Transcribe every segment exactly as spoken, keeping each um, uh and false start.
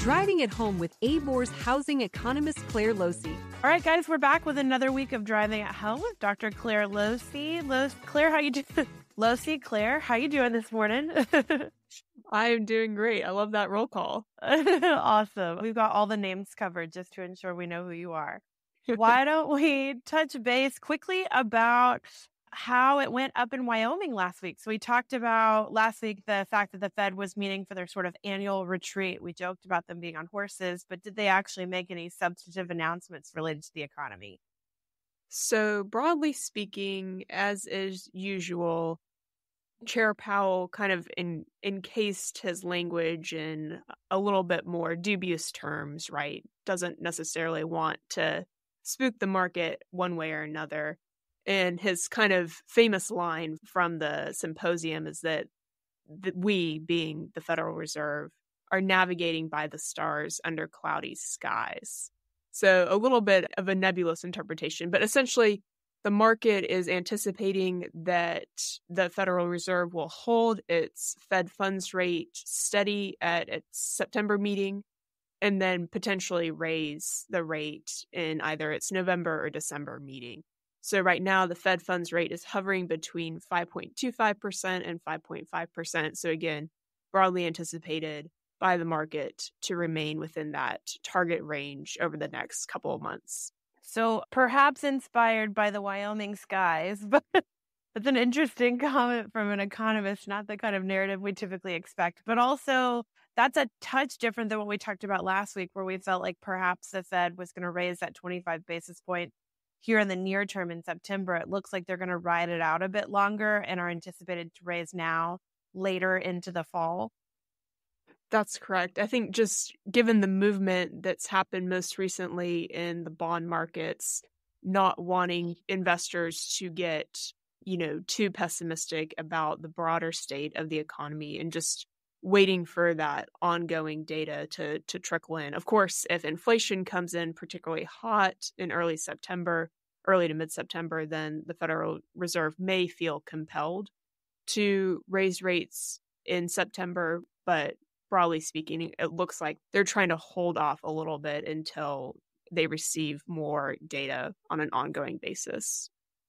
Driving it home with A B O R's housing economist, Claire Losey. All right, guys, we're back with another week of Driving It Home with Doctor Claire Losey. Los- Claire, how you doing? Losey, Claire, how you doing this morning? I'm doing great. I love that roll call. Awesome. We've got all the names covered just to ensure we know who you are. Why don't we touch base quickly about how it went up in Wyoming last week. So we talked about last week the fact that the Fed was meeting for their sort of annual retreat. We joked about them being on horses, but did they actually make any substantive announcements related to the economy? So broadly speaking, as is usual, Chair Powell kind of in, encased his language in a little bit more dubious terms, right? Doesn't necessarily want to spook the market one way or another. And his kind of famous line from the symposium is that we, being the Federal Reserve, are navigating by the stars under cloudy skies. So a little bit of a nebulous interpretation, but essentially the market is anticipating that the Federal Reserve will hold its Fed funds rate steady at its September meeting and then potentially raise the rate in either its November or December meeting. So right now, the Fed funds rate is hovering between five point two five percent and five point five percent. So again, broadly anticipated by the market to remain within that target range over the next couple of months. So perhaps inspired by the Wyoming skies, but that's an interesting comment from an economist, not the kind of narrative we typically expect, but also that's a touch different than what we talked about last week, where we felt like perhaps the Fed was going to raise that twenty-five basis point. Here in the near term in September, it looks like they're going to ride it out a bit longer and are anticipated to raise now later into the fall. That's correct. I think just given the movement that's happened most recently in the bond markets, not wanting investors to get, you know, too pessimistic about the broader state of the economy and just waiting for that ongoing data to to trickle in. Of course, if inflation comes in particularly hot in early September, early to mid-September, then the Federal Reserve may feel compelled to raise rates in September. But broadly speaking, it looks like they're trying to hold off a little bit until they receive more data on an ongoing basis.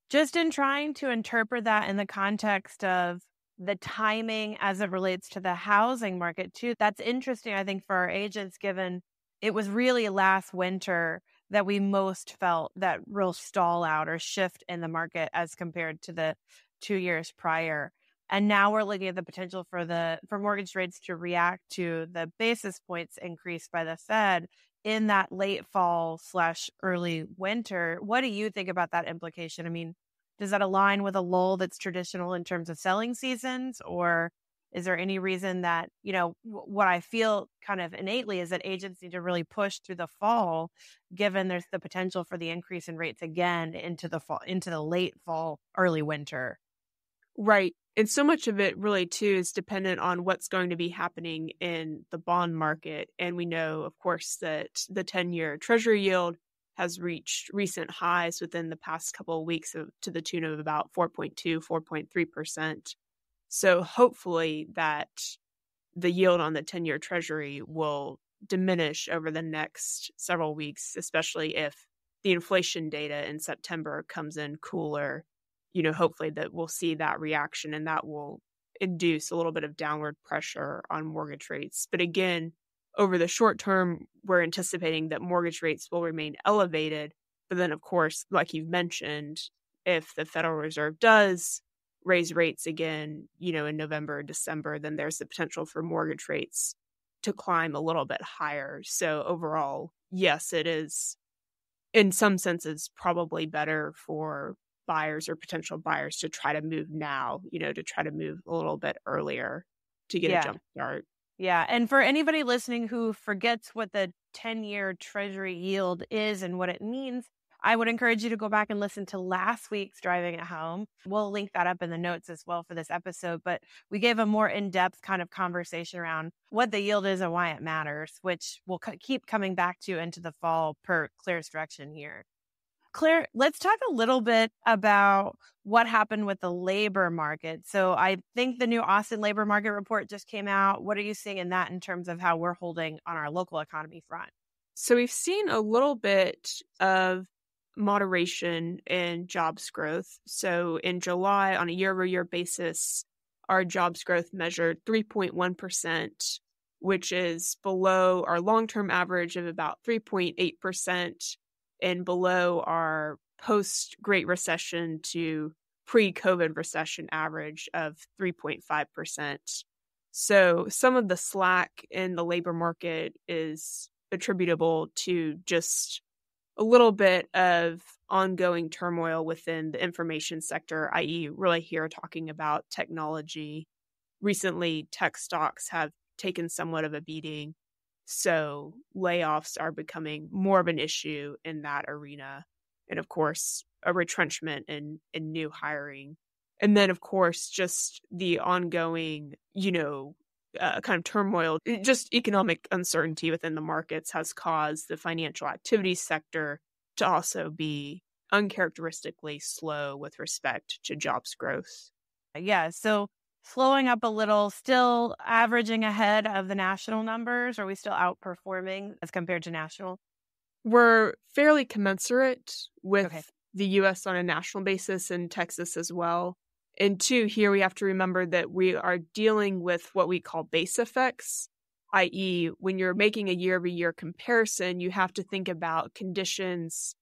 Just in trying to interpret that in the context of the timing as it relates to the housing market, too. That's interesting, I think, for our agents, given it was really last winter that we most felt that real stall out or shift in the market as compared to the two years prior. And now we're looking at the potential for the for mortgage rates to react to the basis points increased by the Fed in that late fall slash early winter. What do you think about that implication? I mean, does that align with a lull that's traditional in terms of selling seasons? Or is there any reason that, you know, what I feel kind of innately is that agents need to really push through the fall, given there's the potential for the increase in rates again into the fall, into the late fall, early winter? Right. And so much of it really, too, is dependent on what's going to be happening in the bond market. And we know, of course, that the ten-year treasury yield has reached recent highs within the past couple of weeks of, to the tune of about four point two, four point three percent. So hopefully that the yield on the ten-year treasury will diminish over the next several weeks, especially if the inflation data in September comes in cooler. You know, hopefully that we'll see that reaction and that will induce a little bit of downward pressure on mortgage rates. But again, over the short term, we're anticipating that mortgage rates will remain elevated. But then, of course, like you've mentioned, if the Federal Reserve does raise rates again, you know, in November or December, then there's the potential for mortgage rates to climb a little bit higher. So overall, yes, it is, in some senses, probably better for buyers or potential buyers to try to move now, you know, to try to move a little bit earlier to get yeah. a jump start. Yeah. And for anybody listening who forgets what the ten-year treasury yield is and what it means, I would encourage you to go back and listen to last week's Driving at Home. We'll link that up in the notes as well for this episode. But we gave a more in-depth kind of conversation around what the yield is and why it matters, which we'll keep coming back to into the fall per Claire's direction here. Claire, let's talk a little bit about what happened with the labor market. So I think the new Austin labor market report just came out. What are you seeing in that in terms of how we're holding on our local economy front? So we've seen a little bit of moderation in jobs growth. So in July, on a year-over-year basis, our jobs growth measured three point one percent, which is below our long-term average of about three point eight percent and below our post-Great Recession to pre-COVID recession average of three point five percent. So some of the slack in the labor market is attributable to just a little bit of ongoing turmoil within the information sector, that is really here talking about technology. Recently, tech stocks have taken somewhat of a beating. So layoffs are becoming more of an issue in that arena. And of course, a retrenchment in, in new hiring. And then, of course, just the ongoing, you know, Uh, kind of turmoil, just economic uncertainty within the markets has caused the financial activity sector to also be uncharacteristically slow with respect to jobs growth. Yeah, so slowing up a little, still averaging ahead of the national numbers. Are we still outperforming as compared to national? We're fairly commensurate with okay. the U S on a national basis and Texas as well. And two, here we have to remember that we are dealing with what we call base effects, that is when you're making a year-over-year comparison, you have to think about conditions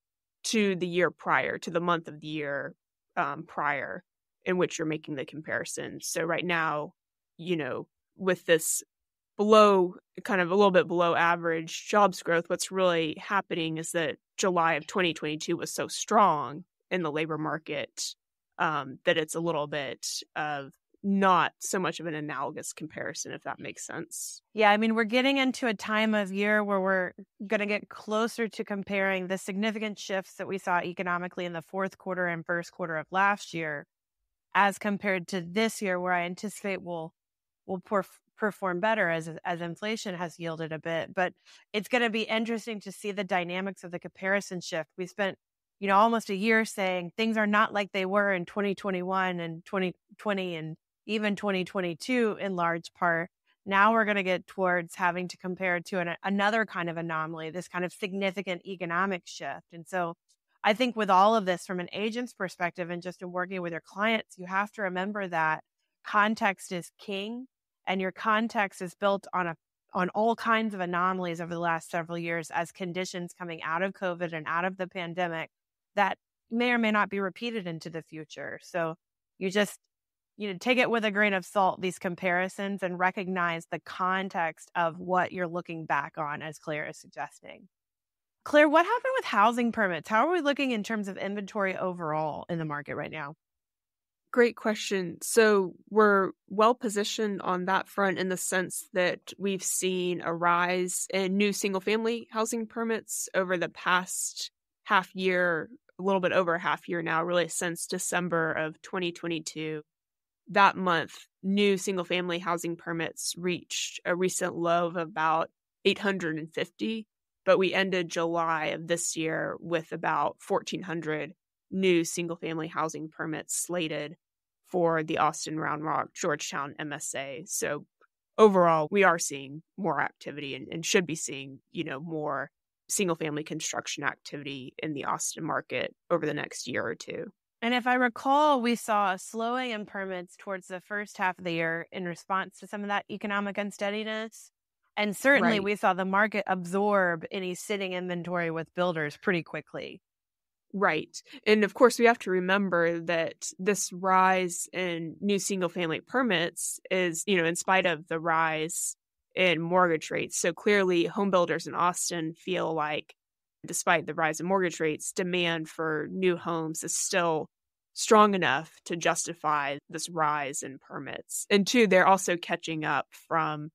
to the year prior, to the month of the year um, prior in which you're making the comparison. So right now, you know, with this below, kind of a little bit below average jobs growth, what's really happening is that July of twenty twenty-two was so strong in the labor market Um, that it's a little bit of not so much of an analogous comparison, if that makes sense. Yeah, I mean, we're getting into a time of year where we're going to get closer to comparing the significant shifts that we saw economically in the fourth quarter and first quarter of last year as compared to this year, where I anticipate we'll, we'll perf- perform better as, as inflation has yielded a bit. But it's going to be interesting to see the dynamics of the comparison shift. We spent you know, almost a year saying things are not like they were in twenty twenty-one and twenty twenty and even twenty twenty-two in large part. Now we're going to get towards having to compare to an, another kind of anomaly, this kind of significant economic shift. And so I think with all of this, from an agent's perspective and just in working with your clients, you have to remember that context is king, and your context is built on a on all kinds of anomalies over the last several years as conditions coming out of COVID and out of the pandemic that may or may not be repeated into the future. So you just, you know, take it with a grain of salt, these comparisons, and recognize the context of what you're looking back on, as Claire is suggesting. Claire, what happened with housing permits? How are we looking in terms of inventory overall in the market right now? Great question. So we're well positioned on that front in the sense that we've seen a rise in new single family housing permits over the past half year, a little bit over a half year now, really since December of twenty twenty-two. That month, new single family housing permits reached a recent low of about eight hundred fifty, but we ended July of this year with about fourteen hundred new single-family housing permits slated for the Austin Round Rock Georgetown M S A. So overall, we are seeing more activity and, and should be seeing, you know, more single-family construction activity in the Austin market over the next year or two. And if I recall, we saw a slowing in permits towards the first half of the year in response to some of that economic unsteadiness. And certainly right. we saw the market absorb any sitting inventory with builders pretty quickly. Right. And of course, we have to remember that this rise in new single family permits is, you know, in spite of the rise in mortgage rates. So clearly, home builders in Austin feel like, despite the rise in mortgage rates, demand for new homes is still strong enough to justify this rise in permits. And two, they're also catching up from,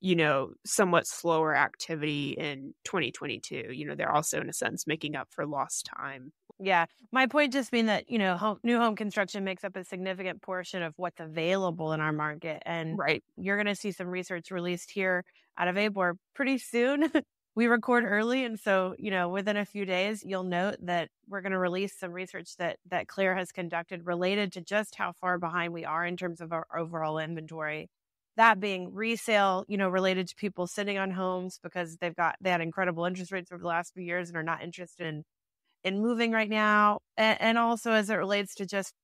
you know, somewhat slower activity in twenty twenty-two. You know, they're also, in a sense, making up for lost time. Yeah. My point just being that, you know, home, new home construction makes up a significant portion of what's available in our market. And right. you're going to see some research released here out of A B O R pretty soon we record early. And so, you know, within a few days, you'll note that we're going to release some research that that Claire has conducted related to just how far behind we are in terms of our overall inventory. That being resale, you know, related to people sitting on homes because they've got they had incredible interest rates over the last few years and are not interested in in moving right now. And, and also as it relates to just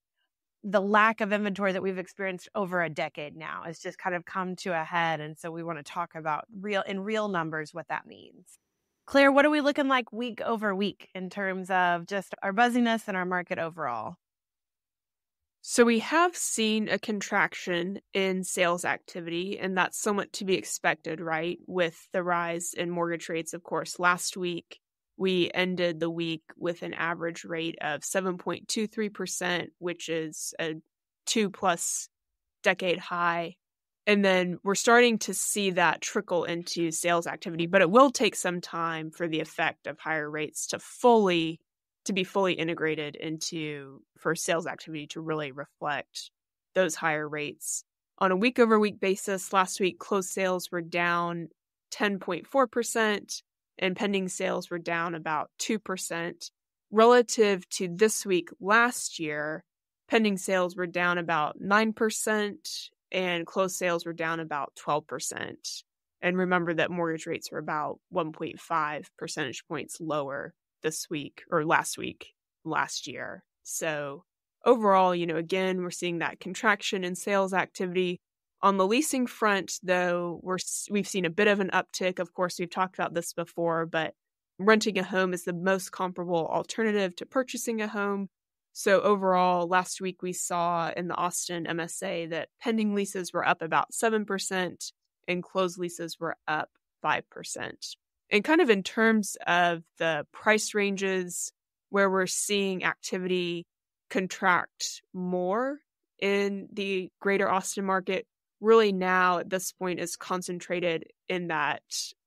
the lack of inventory that we've experienced over a decade now, it's just kind of come to a head. And so we want to talk about real in real numbers what that means. Claire, what are we looking like week over week in terms of just our buzziness and our market overall? So we have seen a contraction in sales activity, and that's somewhat to be expected, right? With the rise in mortgage rates, of course. Last week, we ended the week with an average rate of seven point two three percent, which is a two-plus decade high. And then we're starting to see that trickle into sales activity, but it will take some time for the effect of higher rates to fully to be fully integrated into for sales activity to really reflect those higher rates. On a week over week basis, last week, closed sales were down ten point four percent and pending sales were down about two percent. Relative to this week last year, pending sales were down about nine percent and closed sales were down about twelve percent. And remember that mortgage rates were about one point five percentage points lower this week or last week, last year. So overall, you know, again, we're seeing that contraction in sales activity. On the leasing front, though, we're, we've seen a bit of an uptick. Of course, we've talked about this before, but renting a home is the most comparable alternative to purchasing a home. So overall, last week we saw in the Austin M S A that pending leases were up about seven percent and closed leases were up five percent. And kind of in terms of the price ranges where we're seeing activity contract more in the greater Austin market, really now at this point is concentrated in that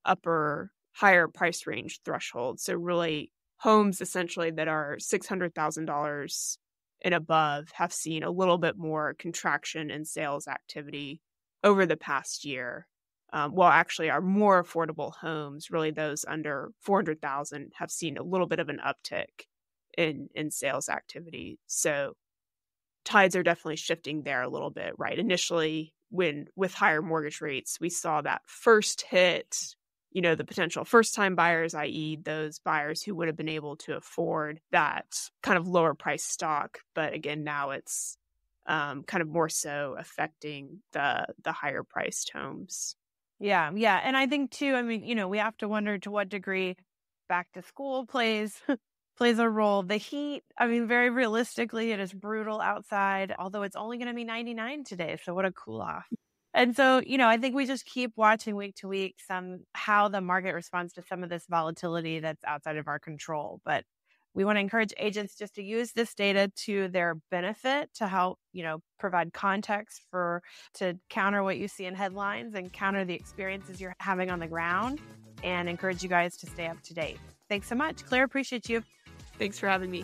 upper, higher price range threshold. So really homes essentially that are six hundred thousand dollars and above have seen a little bit more contraction in sales activity over the past year. Um, well, actually, our more affordable homes, really those under four hundred thousand, have seen a little bit of an uptick in in sales activity. So tides are definitely shifting there a little bit, right? Initially, when with higher mortgage rates, we saw that first hit, you know, the potential first-time buyers, that is, those buyers who would have been able to afford that kind of lower price stock. But again, now it's um, kind of more so affecting the the higher priced homes. Yeah. Yeah. And I think too, I mean, you know, we have to wonder to what degree back to school plays, plays a role. The heat, I mean, very realistically, it is brutal outside, although it's only going to be ninety-nine today. So what a cool off. And so, you know, I think we just keep watching week to week some, how the market responds to some of this volatility that's outside of our control. But we want to encourage agents just to use this data to their benefit to help, you know, provide context for to counter what you see in headlines and counter the experiences you're having on the ground, and encourage you guys to stay up to date. Thanks so much, Claire. Appreciate you. Thanks for having me.